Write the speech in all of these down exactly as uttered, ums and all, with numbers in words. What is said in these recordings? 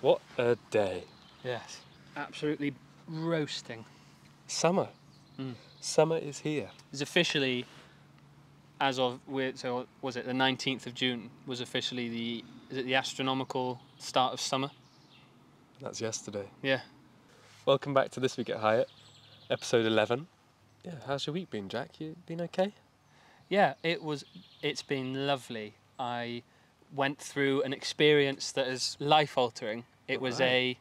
What a day. Yes, absolutely roasting. Summer. Mm. Summer is here. It's officially, as of, so was it the nineteenth of June, was officially the, is it the astronomical start of summer? That's yesterday. Yeah. Welcome back to This Week at Hiut, episode eleven. Yeah, how's your week been, Jack? You been okay? Yeah, it was, it's been lovely. I went through an experience that is life-altering. It was a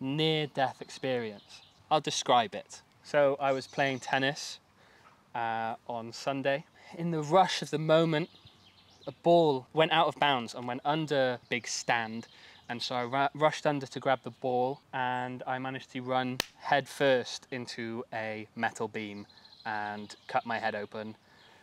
near-death experience. I'll describe it. So I was playing tennis uh, on Sunday. In the rush of the moment, a ball went out of bounds and went under a big stand. And so I ra rushed under to grab the ball, and I managed to run headfirst into a metal beam and cut my head open,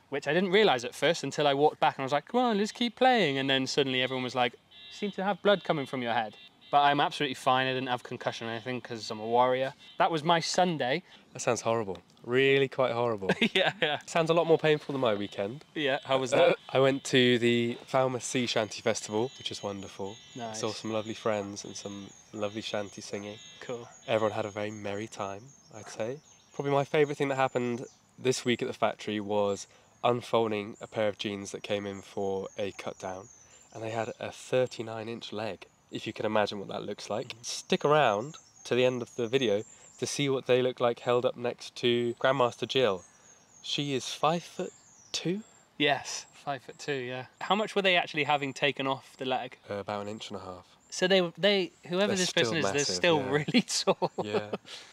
which I didn't realise at first until I walked back and I was like, come on, let's keep playing. And then suddenly everyone was like, you seem to have blood coming from your head. But I'm absolutely fine. I didn't have concussion or anything because I'm a warrior. That was my Sunday. That sounds horrible. Really quite horrible. Yeah, yeah. Sounds a lot more painful than my weekend. Yeah, how was that? Uh, I went to the Falmouth Sea Shanty Festival, which is wonderful. Nice. Saw some lovely friends and some lovely shanty singing. Cool. Everyone had a very merry time, I'd say. Probably my favourite thing that happened this week at the factory was unfolding a pair of jeans that came in for a cut down, and they had a thirty-nine inch leg. If you can imagine what that looks like. Mm-hmm. Stick around to the end of the video to see what they look like held up next to Grandmaster Jill. She is five foot two? Yes, five foot two, yeah. How much were they actually having taken off the leg? Uh, about an inch and a half. So they, they whoever they're this person is, massive, they're still yeah. really tall. Yeah.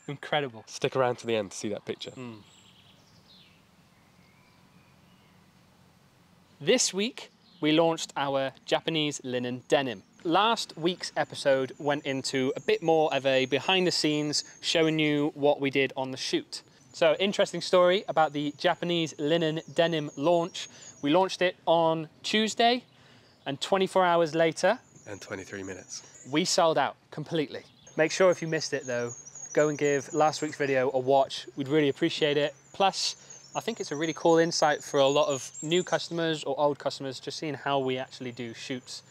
Incredible. Stick around to the end to see that picture. Mm. This week, we launched our Japanese linen denim. Last week's episode went into a bit more of a behind the scenes, showing you what we did on the shoot. So, interesting story about the Japanese linen denim launch. We launched it on Tuesday, and twenty-four hours later... and twenty-three minutes. We sold out completely. Make sure if you missed it though, go and give last week's video a watch. We'd really appreciate it. Plus, I think it's a really cool insight for a lot of new customers or old customers, just seeing how we actually do shoots.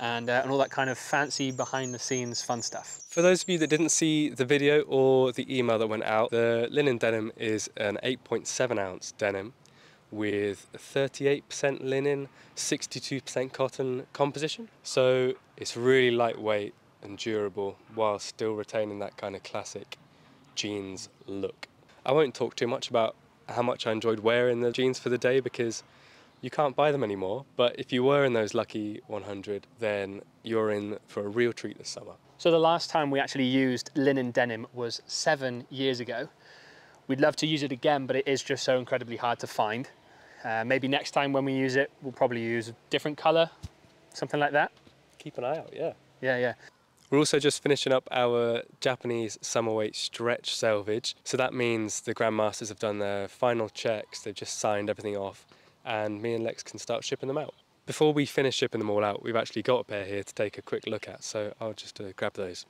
And, uh, and all that kind of fancy behind-the-scenes fun stuff. For those of you that didn't see the video or the email that went out, the linen denim is an eight point seven ounce denim with thirty-eight percent linen, sixty-two percent cotton composition. So it's really lightweight and durable while still retaining that kind of classic jeans look. I won't talk too much about how much I enjoyed wearing the jeans for the day because you can't buy them anymore, but if you were in those lucky one hundred, then you're in for a real treat this summer. So the last time we actually used linen denim was seven years ago. We'd love to use it again, but it is just so incredibly hard to find. Uh, maybe next time when we use it, we'll probably use a different colour, something like that. Keep an eye out, yeah. Yeah, yeah. We're also just finishing up our Japanese summer weight stretch selvage. So that means the Grandmasters have done their final checks, they've just signed everything off, and me and Lex can start shipping them out. Before we finish shipping them all out, we've actually got a pair here to take a quick look at, so I'll just uh, grab those.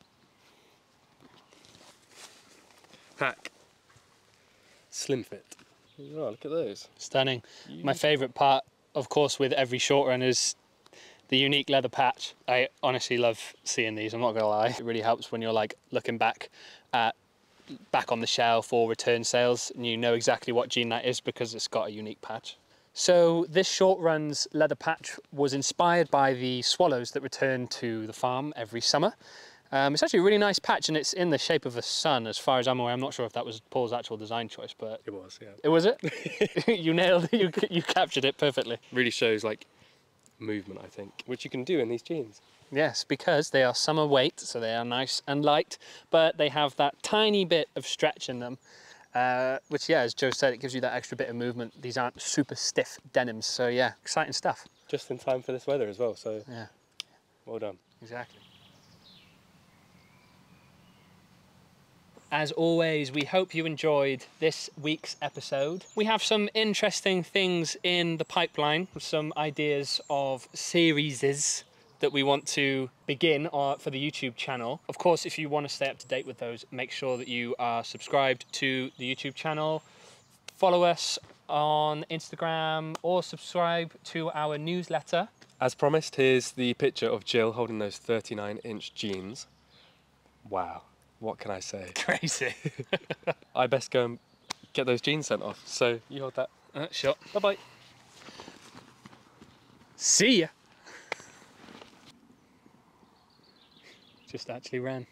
Pack. Slim fit. Oh, look at those. Stunning. Unique. My favourite part, of course, with every short run is the unique leather patch. I honestly love seeing these, I'm not gonna lie. It really helps when you're like looking back at back on the shelf or return sales and you know exactly what jean that is because it's got a unique patch. So this short run's leather patch was inspired by the swallows that return to the farm every summer. Um, it's actually a really nice patch and it's in the shape of a sun as far as I'm aware. I'm not sure if that was Paul's actual design choice, but... It was, yeah. It was it? You nailed it, you, you captured it perfectly. Really shows like movement, I think, which you can do in these jeans. Yes, because they are summer weight, so they are nice and light, but they have that tiny bit of stretch in them. Uh, which, yeah, as Joe said, it gives you that extra bit of movement. These aren't super stiff denims, so yeah, exciting stuff. Just in time for this weather as well, so yeah, well done. Exactly. As always, we hope you enjoyed this week's episode. We have some interesting things in the pipeline, some ideas of series that we want to begin uh, for the YouTube channel. Of course, if you want to stay up to date with those, make sure that you are subscribed to the YouTube channel, follow us on Instagram, or subscribe to our newsletter. As promised, here's the picture of Jill holding those thirty-nine inch jeans. Wow, what can I say? Crazy. I best go and get those jeans sent off, so you hold that. Uh, sure. Bye-bye. See ya. Just actually ran.